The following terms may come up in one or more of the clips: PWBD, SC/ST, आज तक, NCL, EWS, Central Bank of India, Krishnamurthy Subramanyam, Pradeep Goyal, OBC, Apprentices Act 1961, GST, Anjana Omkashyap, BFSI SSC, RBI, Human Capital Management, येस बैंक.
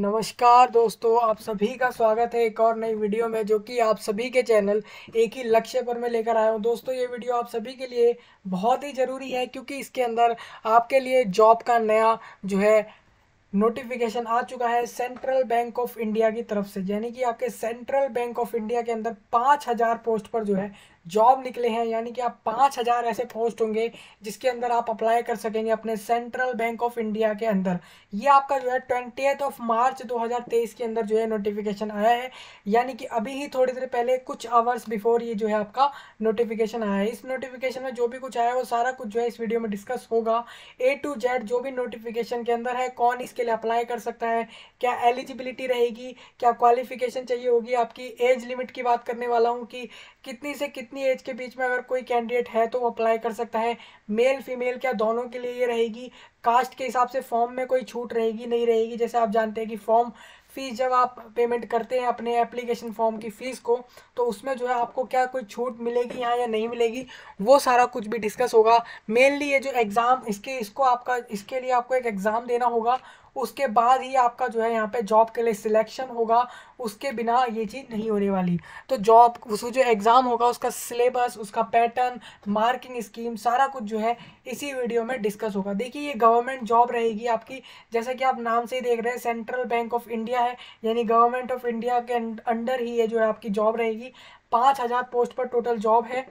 नमस्कार दोस्तों, आप सभी का स्वागत है एक और नई वीडियो में जो कि आप सभी के चैनल एक ही लक्ष्य पर मैं लेकर आया हूं। दोस्तों ये वीडियो आप सभी के लिए बहुत ही ज़रूरी है क्योंकि इसके अंदर आपके लिए जॉब का नया जो है नोटिफिकेशन आ चुका है सेंट्रल बैंक ऑफ इंडिया की तरफ से, यानी कि आपके सेंट्रल बैंक ऑफ इंडिया के अंदर 5000 पोस्ट पर जो है जॉब निकले हैं। यानी कि आप 5000 ऐसे पोस्ट होंगे जिसके अंदर आप अप्लाई कर सकेंगे अपने सेंट्रल बैंक ऑफ इंडिया के अंदर। ये आपका जो है 20 मार्च 2023 के अंदर जो है नोटिफिकेशन आया है, यानी कि अभी ही थोड़ी देर पहले कुछ आवर्स बिफोर ये जो है आपका नोटिफिकेशन आया है। इस नोटिफिकेशन में जो भी कुछ आया है वो सारा कुछ जो है इस वीडियो में डिस्कस होगा, A to Z जो भी नोटिफिकेशन के अंदर है, कौन इसके लिए अप्लाई कर सकता है, क्या एलिजिबिलिटी रहेगी, क्या क्वालिफिकेशन चाहिए होगी, आपकी एज लिमिट की बात करने वाला हूँ कि कितनी से कितनी एज के बीच में अगर कोई कैंडिडेट है तो वो अप्लाई कर सकता है, मेल फीमेल क्या दोनों के लिए ये रहेगी, कास्ट के हिसाब से फॉर्म में कोई छूट रहेगी नहीं रहेगी। जैसे आप जानते हैं कि फॉर्म फ़ीस जब आप पेमेंट करते हैं अपने एप्लीकेशन फॉर्म की फ़ीस को, तो उसमें जो है आपको क्या कोई छूट मिलेगी यहाँ या नहीं मिलेगी, वो सारा कुछ भी डिस्कस होगा। मेनली ये जो एग्ज़ाम इसके लिए आपको एक एग्ज़ाम देना होगा, उसके बाद ही आपका जो है यहाँ पे जॉब के लिए सिलेक्शन होगा, उसके बिना ये चीज़ नहीं होने वाली। तो जॉब उसको जो एग्ज़ाम होगा उसका सिलेबस, उसका पैटर्न, मार्किंग स्कीम, सारा कुछ जो है इसी वीडियो में डिस्कस होगा। देखिए ये गवर्नमेंट जॉब रहेगी आपकी, जैसा कि आप नाम से ही देख रहे हैं सेंट्रल बैंक ऑफ इंडिया है, यानी गवर्नमेंट ऑफ इंडिया के अंडर ही ये जो है आपकी जॉब रहेगी। 5000 पोस्ट पर टोटल जॉब है।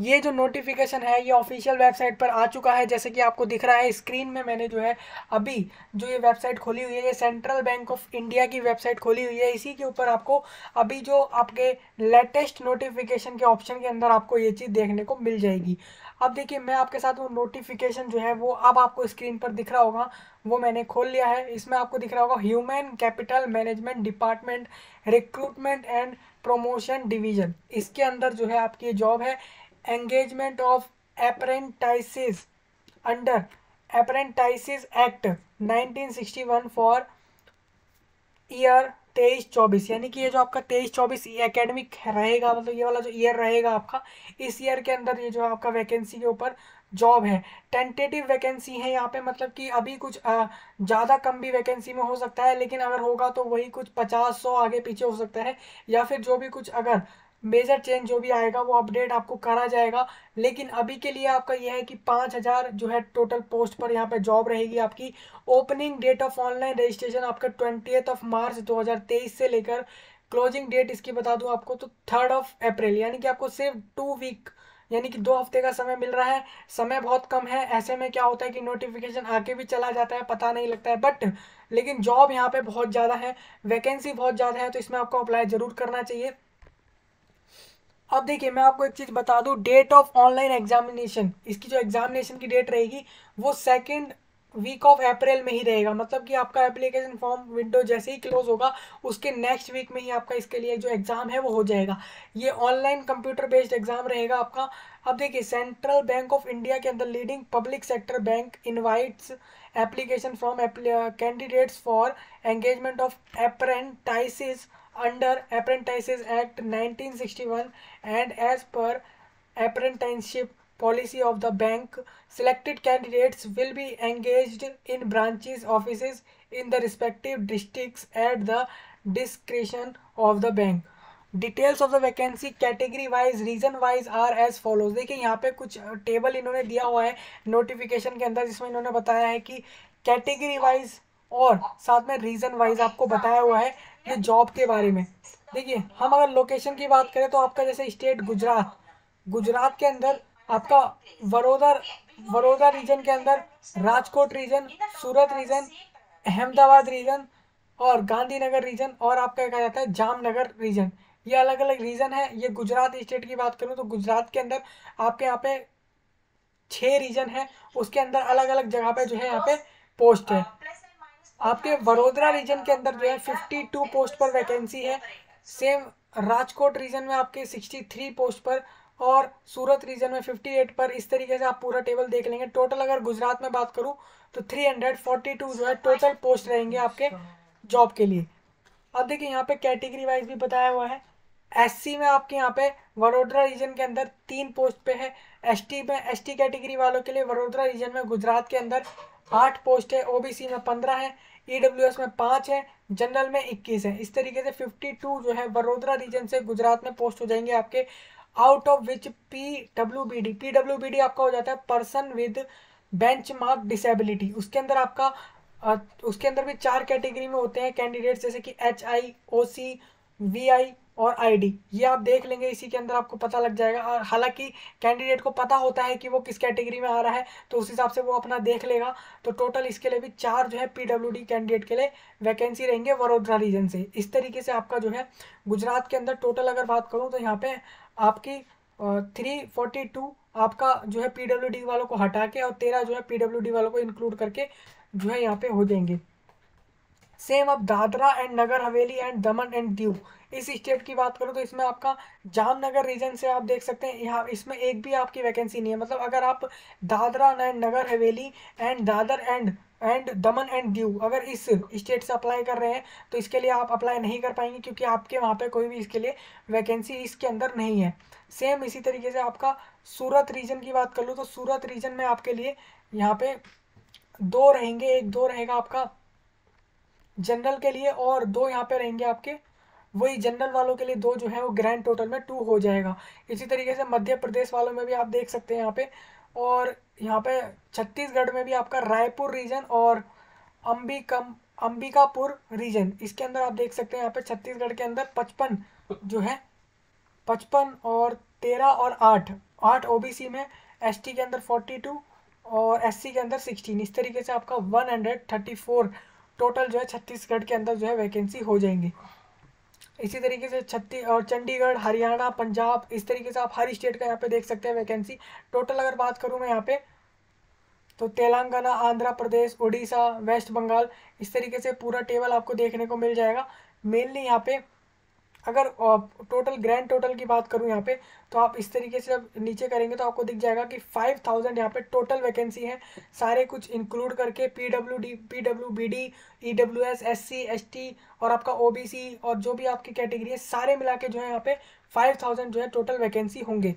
ये जो नोटिफिकेशन है ये ऑफिशियल वेबसाइट पर आ चुका है, जैसे कि आपको दिख रहा है स्क्रीन में। मैंने जो है अभी जो ये वेबसाइट खोली हुई है, ये सेंट्रल बैंक ऑफ इंडिया की वेबसाइट खोली हुई है। इसी के ऊपर आपको अभी जो आपके लेटेस्ट नोटिफिकेशन के ऑप्शन के अंदर आपको ये चीज़ देखने को मिल जाएगी। अब देखिए मैं आपके साथ वो नोटिफिकेशन जो है वो अब आपको स्क्रीन पर दिख रहा होगा, वो मैंने खोल लिया है। इसमें आपको दिख रहा होगा human capital management department recruitment and promotion division, इसके अंदर जो है आपकी जॉब है। Engagement of apprentices under apprentices act 1961 for year 23-24, यानी कि ये जो आपका 23-24 एकेडमिक रहेगा, मतलब ये वाला जो ईयर रहेगा आपका, इस ईयर के अंदर ये जो आपका वैकेंसी के ऊपर जॉब है। टेंटेटिव वैकेंसी है यहाँ पे, मतलब कि अभी कुछ ज़्यादा कम भी वैकेंसी में हो सकता है, लेकिन अगर होगा तो वही कुछ 50-100 आगे पीछे हो सकता है, या फिर जो भी कुछ अगर मेजर चेंज जो भी आएगा वो अपडेट आपको करा जाएगा। लेकिन अभी के लिए आपका यह है कि 5000 जो है टोटल पोस्ट पर यहाँ पे जॉब रहेगी आपकी। Opening date of online registration आपका 20 मार्च 2023 से लेकर क्लोजिंग डेट इसकी बता दूँ आपको तो 3 अप्रैल, यानी कि आपको सिर्फ 2 वीक यानी कि 2 हफ्ते का समय मिल रहा है। समय बहुत कम है, ऐसे में क्या होता है कि नोटिफिकेशन आके भी चला जाता है, पता नहीं लगता है, बट लेकिन जॉब यहाँ पर बहुत ज़्यादा है, वैकेंसी बहुत ज़्यादा है, तो इसमें आपको अप्लाई ज़रूर करना चाहिए। अब देखिए मैं आपको एक चीज़ बता दूं, डेट ऑफ ऑनलाइन एग्जामिनेशन, इसकी जो एग्जामिनेशन की डेट रहेगी वो 2nd वीक ऑफ अप्रैल में ही रहेगा। मतलब कि आपका एप्लीकेशन फॉर्म विंडो जैसे ही क्लोज होगा उसके नेक्स्ट वीक में ही आपका इसके लिए जो एग्ज़ाम है वो हो जाएगा। ये ऑनलाइन कंप्यूटर बेस्ड एग्ज़ाम रहेगा आपका। अब देखिए सेंट्रल बैंक ऑफ इंडिया के अंदर leading public sector bank invites application from candidates for engagement of apprentices under apprentices act 1961 and as per apprenticeship policy of the bank, selected candidates will be engaged in branches offices in the respective districts at the discretion of the bank. Details of the vacancy category wise region wise are as follows. देखिए यहाँ पे कुछ table इन्होंने दिया हुआ है notification के अंदर, जिसमें इन्होंने बताया है कि कैटेगरी वाइज और साथ में रीजन वाइज आपको बताया हुआ है ये जॉब के बारे में। देखिए हम अगर लोकेशन की बात करें तो आपका जैसे स्टेट गुजरात के अंदर आपका वडोदरा रीजन के अंदर, Rajkot region, Surat region, Ahmedabad region और गांधीनगर रीजन, और आपका कहा जाता है जामनगर रीजन, ये अलग अलग रीजन है। ये गुजरात स्टेट की बात करूँ तो गुजरात के अंदर आपके यहाँ पे 6 रीजन है, उसके अंदर अलग अलग जगह पे जो है यहाँ पे पोस्ट है। आपके वडोदरा रीजन के अंदर जो है 52 पोस्ट पर वैकेंसी है, सेम राजकोट रीजन में आपके 63 पोस्ट पर और सूरत रीजन में 58 पर। इस तरीके से आप पूरा टेबल देख लेंगे। टोटल अगर गुजरात में बात करूं तो 342 जो है टोटल पोस्ट रहेंगे आपके जॉब के लिए। अब देखिए यहाँ पे कैटेगरी वाइज भी बताया हुआ है। एससी में आपके यहाँ पे वडोदरा रीजन के अंदर 3 पोस्ट पे है, एसटी में एसटी कैटेगरी वालों के लिए वडोदरा रीजन में गुजरात के अंदर 8 पोस्ट है, ओबीसी में 15 है, ईडब्ल्यूएस में 5 है, जनरल में 21 है। इस तरीके से 52 जो है वडोदरा रीजन से गुजरात में पोस्ट हो जाएंगे आपके, आउट ऑफ विच पीडब्ल्यूबीडी आपका हो जाता है पर्सन विद बेंचमार्क डिसेबिलिटी। उसके अंदर आपका भी 4 कैटेगरी में होते हैं कैंडिडेट्स, जैसे कि एचआई, ओसी, वीआई और आईडी। ये आप देख लेंगे, इसी के अंदर आपको पता लग जाएगा। और हालांकि कैंडिडेट को पता होता है कि वो किस कैटेगरी में आ रहा है, तो उस हिसाब से वो अपना देख लेगा। तो टोटल इसके लिए भी 4 जो है पीडब्ल्यूडी कैंडिडेट के लिए वैकेंसी रहेंगे वडोदरा रीजन से। इस तरीके से आपका जो है गुजरात के अंदर टोटल अगर बात करूँ तो यहाँ पर आपकी 342 आपका जो है पीडब्ल्यूडी वालों को हटा के और 13 जो है पीडब्ल्यूडी वालों को इंक्लूड करके जो है यहाँ पे हो जाएंगे। सेम अब Dadra and Nagar Haveli and Daman and Diu, इस स्टेट की बात करो तो इसमें आपका जामनगर रीजन से आप देख सकते हैं, यहाँ इसमें एक भी आपकी वैकेंसी नहीं है। मतलब अगर आप Dadra and Nagar Haveli and Dadar and Daman and Diu अगर इस स्टेट से अप्लाई कर रहे हैं तो इसके लिए आप अप्लाई नहीं कर पाएंगे, क्योंकि आपके वहाँ पे कोई भी इसके लिए वैकेंसी इसके अंदर नहीं है। सेम इसी तरीके से आपका सूरत रीजन की बात कर लो तो सूरत रीजन में आपके लिए यहाँ पे 2 रहेंगे, एक 2 रहेगा आपका जनरल के लिए और 2 यहाँ पे रहेंगे आपके वही जनरल वालों के लिए, 2 जो है वो ग्रैंड टोटल में 2 हो जाएगा। इसी तरीके से मध्य प्रदेश वालों में भी आप देख सकते हैं यहाँ पे, और यहाँ पे छत्तीसगढ़ में भी आपका रायपुर रीजन और अंबिकापुर रीजन, इसके अंदर आप देख सकते हैं यहाँ पे छत्तीसगढ़ के अंदर 55 जो है 55 और 13 और 8 ओबीसी में, एसटी के अंदर 42 और एससी के अंदर 16। इस तरीके से आपका 134 टोटल जो है छत्तीसगढ़ के अंदर जो है वैकेंसी हो जाएंगी। इसी तरीके से चंडीगढ़, हरियाणा, पंजाब, इस तरीके से आप हर स्टेट का यहाँ पे देख सकते हैं वैकेंसी। टोटल अगर बात करूँ मैं यहाँ पे तो तेलंगाना, आंध्र प्रदेश, उड़ीसा, वेस्ट बंगाल, इस तरीके से पूरा टेबल आपको देखने को मिल जाएगा। मेनली यहाँ पे अगर टोटल ग्रैंड टोटल की बात करूँ यहाँ पे तो आप इस तरीके से जब नीचे करेंगे तो आपको दिख जाएगा कि 5000 यहाँ पे टोटल वैकेंसी है, सारे कुछ इंक्लूड करके पीडब्ल्यूडी, ईडब्ल्यूएस, एससी, एसटी और आपका ओबीसी और जो भी आपकी कैटेगरी है, सारे मिला के जो है यहाँ पे 5000 जो है टोटल वैकेंसी होंगे।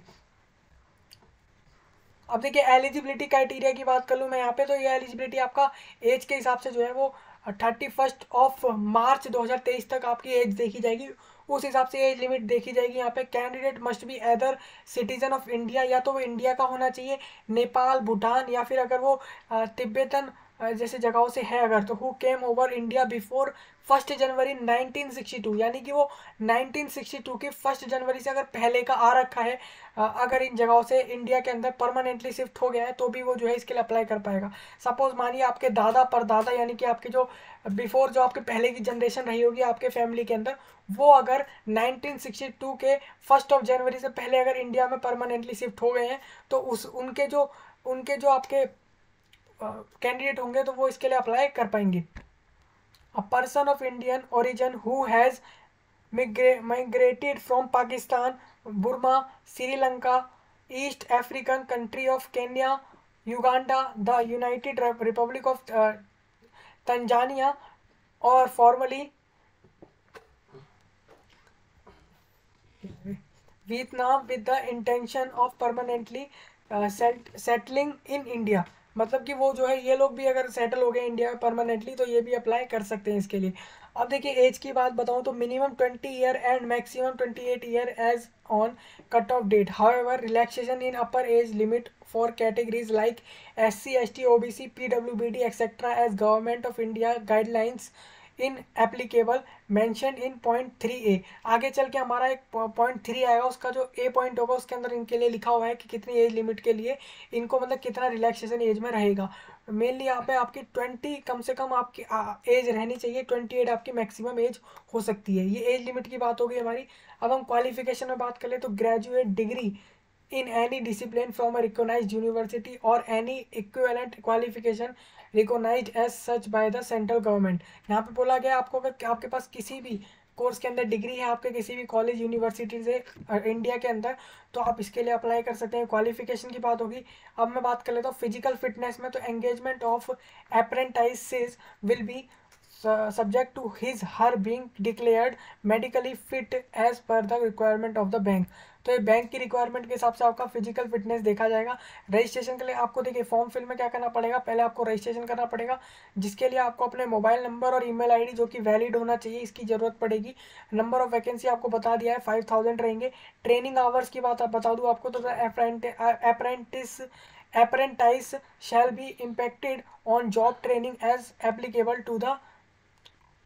अब देखिए एलिजिबिलिटी क्राइटेरिया की बात कर लूँ मैं यहाँ पे तो ये एलिजिबिलिटी आपका एज के हिसाब से जो है वो 31 मार्च 2023 तक आपकी एज देखी जाएगी, उस हिसाब से एज लिमिट देखी जाएगी। यहाँ पे candidate must be either citizen of India, या तो वो इंडिया का होना चाहिए, नेपाल, भूटान या फिर अगर वो तिब्बतन जैसे जगहों से है अगर, तो who came over India before 1 January 1962, यानी कि वो 1962 के 1 जनवरी से अगर पहले का आ रखा है, अगर इन जगहों से इंडिया के अंदर परमानेंटली शिफ्ट हो गया है तो भी वो जो है इसके लिए अप्लाई कर पाएगा। सपोज मानिए आपके दादा परदादा यानी कि आपके जो बिफोर जो आपके पहले की जनरेशन रही होगी आपके फैमिली के अंदर, वो अगर 1962 के 1 जनवरी से पहले अगर इंडिया में परमानेंटली शिफ्ट हो गए हैं तो उनके जो आपके कैंडिडेट होंगे तो वो इसके लिए अप्लाई कर पाएंगे। A person of Indian origin who has migrated from Pakistan, Burma, Sri Lanka, east African country of Kenya, Uganda, the United Republic of Tanzania और formerly Vietnam with the intention of permanently settling in India. मतलब कि वो जो है ये लोग भी अगर सेटल हो गए इंडिया में परमानेंटली तो ये भी अप्लाई कर सकते हैं इसके लिए। अब देखिए एज की बात बताऊं तो minimum 20 year and maximum 28 year age on cut off date. However relaxation in upper age limit for categories like SC, ST, OBC, पीडब्ल्यूबीडी etcetera as government of India guidelines in applicable mention in point 3A। आगे चल के हमारा एक point 3 आएगा, उसका जो ए point होगा उसके अंदर इनके लिए लिखा हुआ है कि कितनी एज लिमिट के लिए इनको मतलब कितना रिलैक्सेशन एज में रहेगा। मेनली यहाँ पे आपकी 20 कम से कम आपकी एज रहनी चाहिए, 28 आपकी मैक्सिमम एज हो सकती है। ये एज लिमिट की बात हो गई हमारी। अब हम क्वालिफिकेशन में बात करें तो graduate degree in any discipline from a recognize university और any equivalent qualification recognize as such by the central government. यहाँ पे बोला गया आपको अगर आपके पास किसी भी कोर्स के अंदर डिग्री है आपके किसी भी कॉलेज यूनिवर्सिटी से इंडिया के अंदर, तो आप इसके लिए अप्लाई कर सकते हैं। क्वालिफिकेशन की बात होगी। अब मैं बात कर लेता हूँ फिजिकल फिटनेस में तो engagement of apprentices will be subject to his/her being declared medically fit as per the requirement of the bank। तो ये बैंक की रिक्वायरमेंट के हिसाब से आपका फिजिकल फिटनेस देखा जाएगा। रजिस्ट्रेशन के लिए आपको देखिए फॉर्म फिल में क्या करना पड़ेगा, पहले आपको रजिस्ट्रेशन करना पड़ेगा, जिसके लिए आपको अपने मोबाइल नंबर और ईमेल आईडी जो कि वैलिड होना चाहिए इसकी ज़रूरत पड़ेगी। नंबर ऑफ वैकेंसी आपको बता दिया है 5000 रहेंगे। ट्रेनिंग आवर्स की बात बता दूँ आपको तो apprentice shall be impacted on job training as applicable to the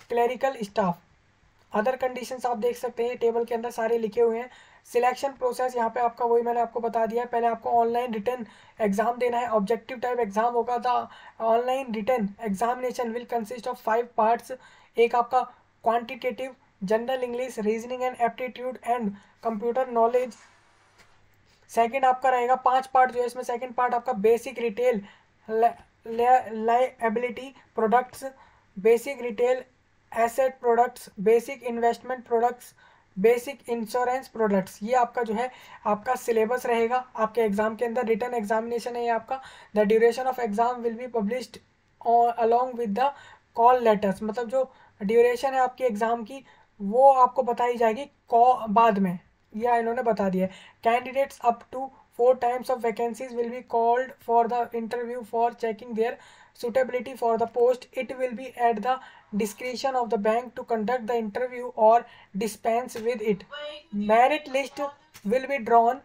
clerical staff. Other conditions आप देख सकते हैं टेबल के अंदर सारे लिखे हुए हैं। सिलेक्शन प्रोसेस यहाँ पे आपका वही मैंने आपको बता दिया है, पहले आपको ऑनलाइन रिटन एग्जाम देना है, ऑब्जेक्टिव टाइप एग्जाम होगा। The online written examination will consist of 5 parts. एक आपका quantitative, general English, reasoning and aptitude and computer knowledge. Second आपका रहेगा 5 पार्ट जो है इसमें सेकेंड पार्ट आपका basic retail liability products, basic retail asset products, basic investment products, basic insurance products. ये आपका जो है आपका सिलेबस रहेगा आपके एग्जाम के अंदर। रिटन एग्जामिनेशन है ये आपका। The duration of exam will be published along with the call letters, मतलब जो ड्यूरेशन है आपकी एग्जाम की वो आपको बताई जाएगी बाद में, यह इन्होंने बता दिया है। Candidates up to 4 times of vacancies will be called for the interview for checking their suitability for the post. It will be at the discretion of the bank to conduct the interview or dispense with it. Merit list will be drawn,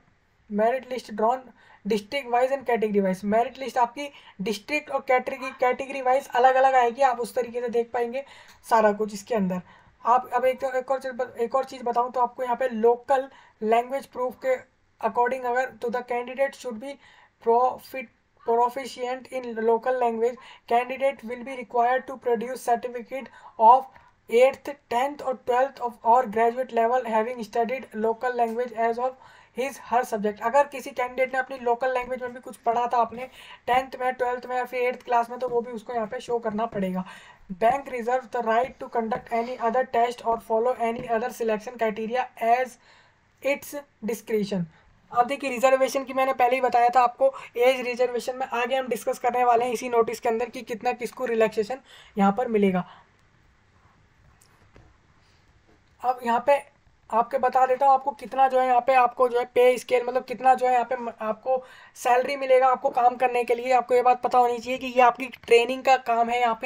district wise and category wise. Merit list आपकी district और category wise अलग अलग आएगी, आप उस तरीके से देख पाएंगे सारा कुछ इसके अंदर। आप अब एक और चीज़ बताऊँ तो आपको यहाँ पे लोकल लैंग्वेज प्रूफ के अकॉर्डिंग अगर तो the candidate should be proficient in local language. Candidate will be required to produce certificate of 8th, 10th or 12th of or graduate level having studied local language as of हर subject. अगर किसी candidate ने अपनी local language में भी कुछ पढ़ा था आपने 10th में, 12th में या फिर 8th क्लास में, तो वो भी उसको यहाँ पे शो करना पड़ेगा। Bank reserve the right to conduct any other test और follow any other selection criteria as its discretion. अब देखिए रिजर्वेशन की मैंने पहले ही बताया था आपको, एज रिजर्वेशन में आगे हम डिस्कस करने वाले हैं इसी नोटिस के अंदर कि कितना किसको रिलैक्सेशन यहाँ पर मिलेगा। अब यहाँ पे आपके बता देता हूँ आपको कितना जो है यहाँ पे आपको जो है पे स्केल, मतलब कितना जो है यहाँ पे आपको सैलरी मिलेगा आपको काम करने के लिए। आपको ये बात पता होनी चाहिए कि ये आपकी ट्रेनिंग का काम है, यहाँ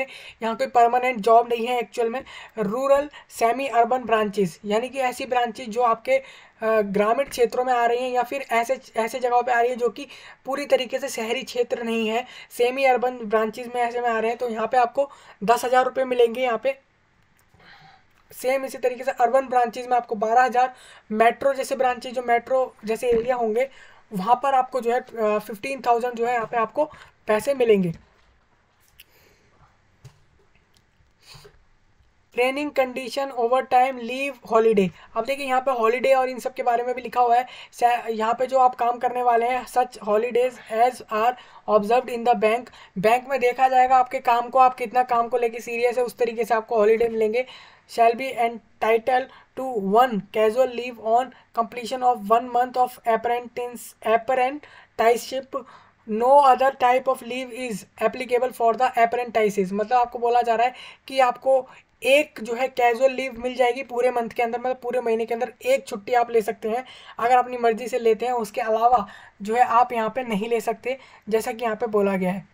कोई परमानेंट जॉब नहीं है एक्चुअल में। रूरल सेमी अर्बन ब्रांचेस, यानी कि ऐसी ब्रांचेज जो आपके ग्रामीण क्षेत्रों में आ रही हैं या फिर ऐसे जगहों पे आ रही है जो कि पूरी तरीके से शहरी क्षेत्र नहीं है, सेमी अर्बन ब्रांचेज में ऐसे में आ रहे हैं, तो यहाँ पे आपको 10,000 रुपये मिलेंगे। यहाँ पे सेम इसी तरीके से अर्बन ब्रांचेज में आपको 12,000, मेट्रो जैसे ब्रांचेज जो मेट्रो जैसे एरिया होंगे वहाँ पर आपको जो है 15,000 जो है यहाँ पे आपको पैसे मिलेंगे। Training condition, over time, leave, holiday. अब देखिए यहाँ पे हॉलीडे और इन सब के बारे में भी लिखा हुआ है। यहाँ पे जो आप काम करने वाले हैं such holidays as are observed in the bank, bank में देखा जाएगा आपके काम को, आप कितना काम को लेके सीरियस है उस तरीके से आपको हॉलीडे मिलेंगे। Shall be entitled to 1 casual leave on completion of 1 month of apprenticeship. No other type of leave is applicable for the apprentices, मतलब आपको बोला जा रहा है कि आपको एक जो है कैजुअल लीव मिल जाएगी पूरे मंथ के अंदर, मतलब पूरे महीने के अंदर एक छुट्टी आप ले सकते हैं अगर अपनी मर्जी से लेते हैं, उसके अलावा जो है आप यहाँ पे नहीं ले सकते जैसा कि यहाँ पे बोला गया है।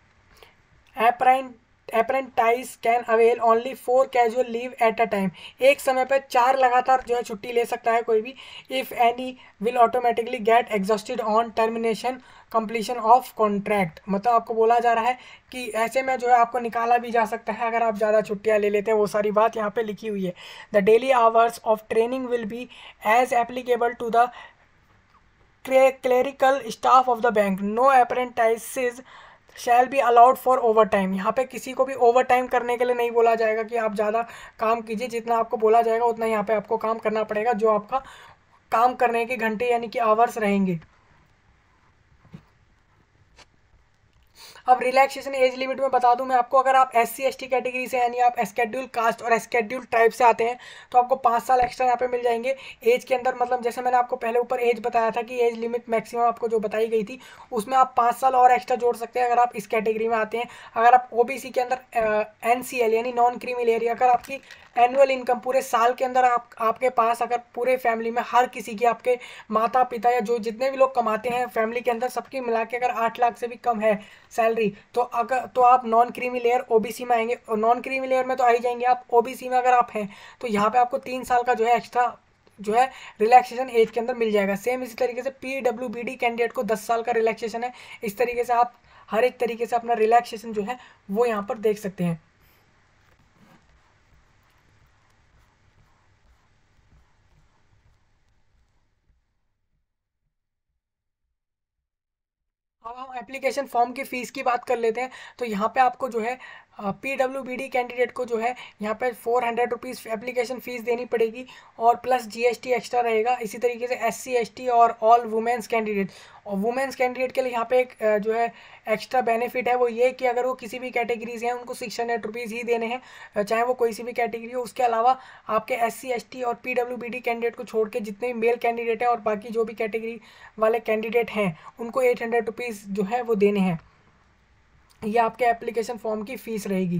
Apprentice can avail only 4 casual leave at a time, एक समय पर 4 लगातार जो है छुट्टी ले सकता है कोई भी। If any will automatically get exhausted on termination completion of contract, मतलब आपको बोला जा रहा है कि ऐसे में जो है आपको निकाला भी जा सकता है अगर आप ज़्यादा छुट्टियां ले लेते हैं, वो सारी बात यहाँ पे लिखी हुई है। The daily hours of training will be as applicable to the clerical staff of the bank. No apprentices shall be allowed for over time, यहाँ पे किसी को भी ओवर टाइम करने के लिए नहीं बोला जाएगा कि आप ज़्यादा काम कीजिए, जितना आपको बोला जाएगा उतना यहाँ पे आपको काम करना पड़ेगा, जो आपका काम करने के घंटे यानी कि आवर्स रहेंगे। अब रिलैक्सेशन एज लिमिट में बता दूं मैं आपको, अगर आप SC ST कैटेगरी से यानी आप शेड्यूल कास्ट और शेड्यूल ट्राइब से आते हैं तो आपको 5 साल एक्स्ट्रा यहाँ पे मिल जाएंगे एज के अंदर। मतलब जैसे मैंने आपको पहले ऊपर एज बताया था कि एज लिमिट मैक्सिमम आपको जो बताई गई थी उसमें आप 5 साल और एक्स्ट्रा जोड़ सकते हैं अगर आप इस कैटेगरी में आते हैं। अगर आप OBC के अंदर NCL यानी नॉन क्रीमी लेयर, अगर आपकी एनुअल इनकम पूरे साल के अंदर आपके पास अगर पूरे फैमिली में हर किसी की, आपके माता पिता या जो जितने भी लोग कमाते हैं फैमिली के अंदर सबकी मिला के अगर 8 लाख से भी कम है सैलरी तो अगर तो आप नॉन क्रीमी लेयर OBC में आएंगे और नॉन क्रीमी लेयर में तो आ ही जाएंगे आप। OBC में अगर आप हैं तो यहाँ पे आपको 3 साल का जो है एक्स्ट्रा जो है रिलैक्सेशन एज के अंदर मिल जाएगा। सेम इसी तरीके से PWBD कैंडिडेट को 10 साल का रिलैक्सेशन है। इस तरीके से आप हर एक तरीके से अपना रिलैक्सेशन जो है वो यहाँ पर देख सकते हैं। अब हम एप्लीकेशन फॉर्म की फ़ीस की बात कर लेते हैं तो यहाँ पे आपको जो है PWBD कैंडिडेट को जो है यहाँ पे 400 रुपीज़ एप्लीकेशन फ़ीस देनी पड़ेगी और प्लस GST एक्स्ट्रा रहेगा। इसी तरीके से SC ST और ऑल वुमेंस कैंडिडेट, और वुमेन्स कैंडिडेट के लिए यहाँ पे एक जो है एक्स्ट्रा बेनिफिट है वो ये कि अगर वो किसी भी कैटेगरी से हैं उनको 600 रुपीज़ ही देने हैं, चाहे वो कोई सी भी कैटेगरी हो। उसके अलावा आपके SC ST और PWBD कैंडिडेट को छोड़ के जितने भी मेल कैंडिडेट हैं और बाकी जो भी कैटेगरी वाले कैंडिडेट हैं उनको 800 रुपीज़ जो है वो देने हैं। ये आपके एप्लीकेशन फॉर्म की फ़ीस रहेगी।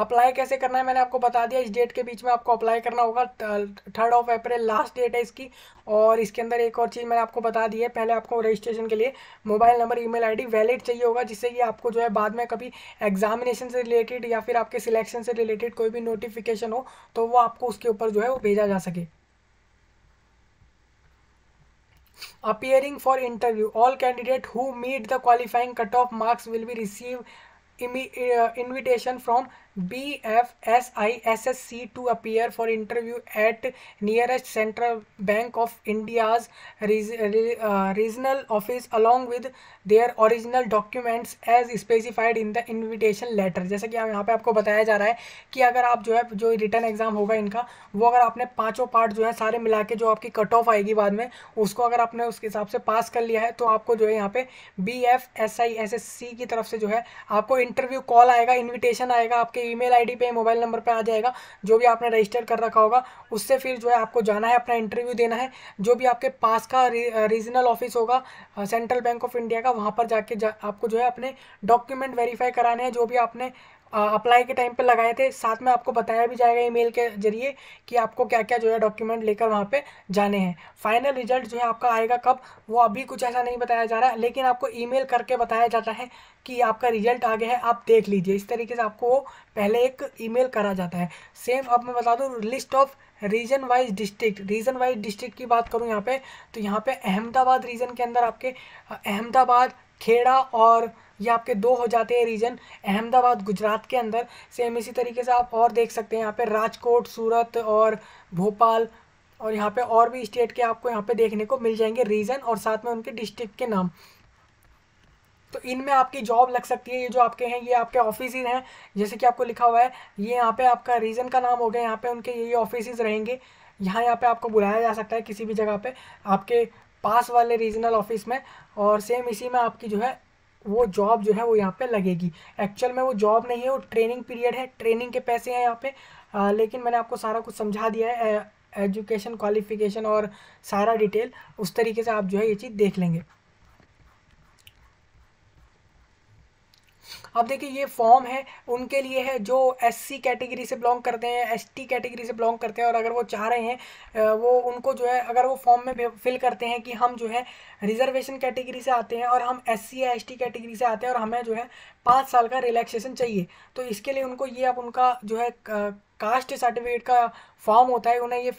अप्लाई कैसे करना है मैंने आपको बता दिया, इस डेट के बीच में आपको अप्लाई करना होगा। 3 अप्रैल लास्ट डेट है इसकी। और इसके अंदर एक और चीज़ मैंने आपको बता दी है, पहले आपको रजिस्ट्रेशन के लिए mobile number, email ID valid चाहिए होगा, जिससे कि आपको जो है बाद में कभी एग्जामिनेशन से रिलेटेड या फिर आपके सिलेक्शन से रिलेटेड कोई भी नोटिफिकेशन हो तो वो आपको उसके ऊपर जो है वो भेजा जा सके। Appearing for interview, all candidate who meet the qualifying cutoff marks will be received invitation from BFSI SSC to appear for interview at nearest Central Bank of India's regional office along with their original documents as specified in the invitation letter। जैसे कि यहाँ पे आपको बताया जा रहा है कि अगर आप जो है जो रिटर्न एग्ज़ाम होगा इनका वो अगर आपने पांचों पार्ट जो है सारे मिला के जो आपकी कट ऑफ आएगी बाद में उसको अगर आपने उसके हिसाब से पास कर लिया है तो आपको जो है यहाँ पे BFSI SSC की तरफ से जो है आपको इंटरव्यू कॉल आएगा, इन्विटेशन आएगा, आपके ईमेल ID पे, मोबाइल नंबर पे आ जाएगा जो भी आपने रजिस्टर कर रखा होगा। उससे फिर जो है आपको जाना है, अपना इंटरव्यू देना है। जो भी आपके पास का रीजनल ऑफिस होगा सेंट्रल बैंक ऑफ इंडिया का, वहाँ पर जाके आपको जो है अपने डॉक्यूमेंट वेरीफाई कराने हैं जो भी आपने अप्लाई के टाइम पे लगाए थे। साथ में आपको बताया भी जाएगा ईमेल के जरिए कि आपको क्या क्या जो है डॉक्यूमेंट लेकर वहाँ पे जाने हैं। फाइनल रिजल्ट जो है आपका आएगा कब वो अभी कुछ ऐसा नहीं बताया जा रहा है, लेकिन आपको ईमेल करके बताया जाता है कि आपका रिजल्ट आ गया है, आप देख लीजिए। इस तरीके से आपको पहले एक ईमेल करा जाता है। सेम अब मैं बता दूँ list of region wise district की बात करूँ यहाँ पर तो यहाँ पर अहमदाबाद रीजन के अंदर आपके अहमदाबाद, खेड़ा और ये आपके 2 हो जाते हैं रीजन अहमदाबाद गुजरात के अंदर। सेम इसी तरीके से आप और देख सकते हैं यहाँ पे राजकोट, सूरत और भोपाल और यहाँ पे और भी स्टेट के आपको यहाँ पे देखने को मिल जाएंगे रीजन और साथ में उनके डिस्ट्रिक्ट के नाम। तो इनमें आपकी जॉब लग सकती है। ये जो आपके हैं ये आपके ऑफिसेज हैं, जैसे कि आपको लिखा हुआ है ये यहाँ पे आपका रीजन का नाम हो गया, यहाँ पे उनके ये ऑफिसेज रहेंगे। यहाँ पे आपको बुलाया जा सकता है किसी भी जगह पे आपके पास वाले रीजनल ऑफिस में। और सेम इसी में आपकी जो है वो जॉब जो है वो यहाँ पे लगेगी। एक्चुअल में वो जॉब नहीं है, वो ट्रेनिंग पीरियड है, ट्रेनिंग के पैसे हैं यहाँ पे। लेकिन मैंने आपको सारा कुछ समझा दिया है, एजुकेशन, क्वालिफिकेशन और सारा डिटेल। उस तरीके से आप जो है ये चीज़ देख लेंगे। अब देखिए ये फॉर्म है उनके लिए है जो SC कैटेगरी से बिलोंग करते हैं, ST कैटेगरी से बिलोंग करते हैं और अगर वो चाह रहे हैं वो उनको जो है अगर वो फॉर्म में फिल करते हैं कि हम जो है रिजर्वेशन कैटेगरी से आते हैं और हम SC या ST कैटेगरी से आते हैं और हमें जो है 5 साल का रिलैक्सेशन चाहिए, तो इसके लिए उनको ये अब उनका जो है कास्ट सर्टिफिकेट का फॉर्म होता है, उन्हें ये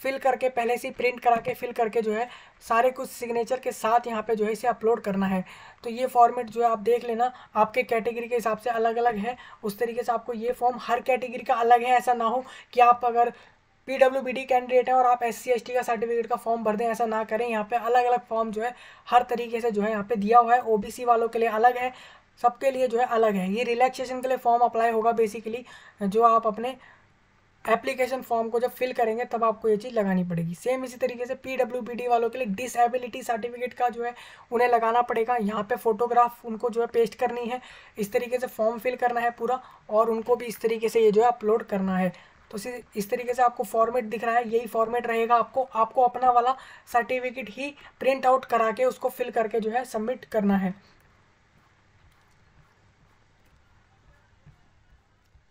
फिल करके पहले से प्रिंट करा के फिल करके जो है सारे कुछ सिग्नेचर के साथ यहाँ पे जो है इसे अपलोड करना है। तो ये फॉर्मेट जो है आप देख लेना, आपके कैटेगरी के हिसाब से अलग अलग है। उस तरीके से आपको ये फॉर्म हर कैटेगरी का अलग है, ऐसा ना हो कि आप अगर PWBD कैंडिडेट हैं और आप SC ST का सर्टिफिकेट का फॉर्म भर दें, ऐसा ना करें। यहाँ पे अलग अलग फॉर्म जो है हर तरीके से जो है यहाँ पे दिया हुआ है। OBC वालों के लिए अलग है, सबके लिए जो है अलग है। ये रिलैक्सेशन के लिए फॉर्म अप्लाई होगा बेसिकली, जो आप अपने एप्लीकेशन फॉर्म को जब फिल करेंगे तब आपको ये चीज़ लगानी पड़ेगी। सेम इसी तरीके से पीडब्ल्यूपीडी वालों के लिए डिसेबिलिटी सर्टिफिकेट का जो है उन्हें लगाना पड़ेगा। यहाँ पे फोटोग्राफ उनको जो है पेस्ट करनी है, इस तरीके से फॉर्म फिल करना है पूरा, और उनको भी इस तरीके से ये जो है अपलोड करना है। तो इस तरीके से आपको फॉर्मेट दिख रहा है, यही फॉर्मेट रहेगा। आपको अपना वाला सर्टिफिकेट ही प्रिंट आउट करा के उसको फिल करके जो है सबमिट करना है।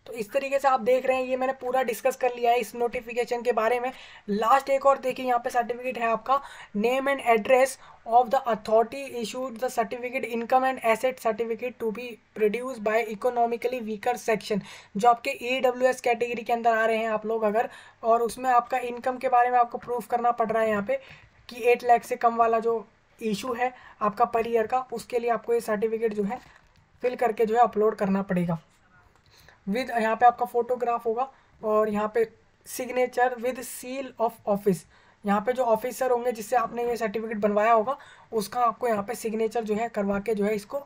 तो इस तरीके से आप देख रहे हैं, ये मैंने पूरा डिस्कस कर लिया है इस नोटिफिकेशन के बारे में। लास्ट एक और देखिए, यहाँ पे सर्टिफिकेट है आपका name and address of the authority issued the certificate, income and asset certificate to be produce by economically weaker section, जो आपके EWS कैटेगरी के अंदर आ रहे हैं आप लोग अगर, और उसमें आपका इनकम के बारे में आपको प्रूफ करना पड़ रहा है यहाँ पे कि 8 लाख से कम वाला जो इशू है आपका पर ईयर का, उसके लिए आपको ये सर्टिफिकेट जो है फिल करके जो है अपलोड करना पड़ेगा। विद यहाँ पे आपका फोटोग्राफ होगा और यहाँ पे signature with seal of office, यहाँ पे जो ऑफिसर होंगे जिससे आपने ये सर्टिफिकेट बनवाया होगा उसका आपको यहाँ पे सिग्नेचर जो है करवा के जो है इसको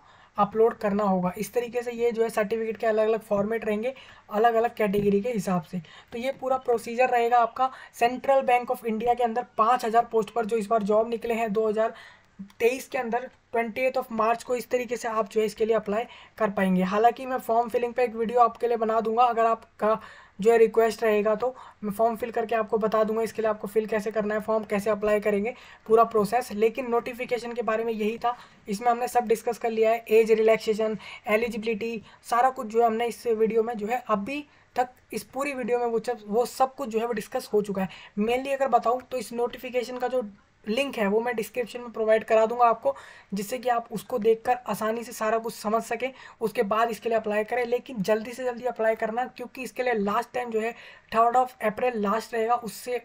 अपलोड करना होगा। इस तरीके से ये जो है सर्टिफिकेट के अलग अलग फॉर्मेट रहेंगे अलग अलग कैटेगरी के हिसाब से। तो ये पूरा प्रोसीजर रहेगा आपका। सेंट्रल बैंक ऑफ इंडिया के अंदर 5000 पोस्ट पर जो इस बार जॉब निकले हैं 2023 के अंदर 28 मार्च को, इस तरीके से आप जो है इसके लिए अप्लाई कर पाएंगे। हालांकि मैं फॉर्म फिलिंग पे एक वीडियो आपके लिए बना दूंगा, अगर आपका जो है रिक्वेस्ट रहेगा तो मैं फॉर्म फिल करके आपको बता दूंगा इसके लिए आपको फिल कैसे करना है, फॉर्म कैसे अप्लाई करेंगे, पूरा प्रोसेस। लेकिन नोटिफिकेशन के बारे में यही था, इसमें हमने सब डिस्कस कर लिया है, एज रिलैक्सेशन, एलिजिबिलिटी, सारा कुछ जो है हमने इस वीडियो में जो है अभी तक इस पूरी वीडियो में वो सब कुछ जो है वो डिस्कस हो चुका है। मेनली अगर बताऊँ तो इस नोटिफिकेशन का जो लिंक है वो मैं डिस्क्रिप्शन में प्रोवाइड करा दूंगा आपको, जिससे कि आप उसको देखकर आसानी से सारा कुछ समझ सकें, उसके बाद इसके लिए अप्लाई करें। लेकिन जल्दी से जल्दी अप्लाई करना, क्योंकि इसके लिए लास्ट टाइम जो है 3 अप्रैल लास्ट रहेगा,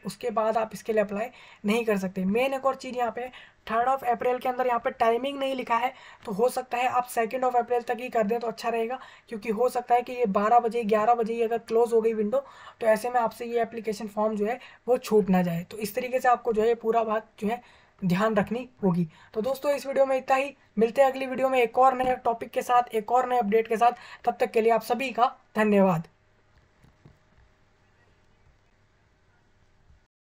उसके बाद आप इसके लिए अप्लाई नहीं कर सकते। मेन एक और चीज़ यहाँ पे 3 अप्रैल के अंदर यहाँ पे टाइमिंग नहीं लिखा है, तो हो सकता है आप 2 अप्रैल तक ही कर दें तो अच्छा रहेगा, क्योंकि हो सकता है कि ये 12 बजे 11 बजे अगर क्लोज हो गई विंडो तो ऐसे में आपसे ये एप्लीकेशन फॉर्म जो है वो छूट ना जाए। तो इस तरीके से आपको जो है पूरा बात जो है ध्यान रखनी होगी। तो दोस्तों इस वीडियो में इतना ही, मिलते हैं अगली वीडियो में एक और नए टॉपिक के साथ, एक और नए अपडेट के साथ। तब तक के लिए आप सभी का धन्यवाद।